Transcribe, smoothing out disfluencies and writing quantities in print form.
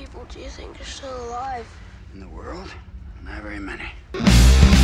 people do you think are still alive? In the world? Not very many.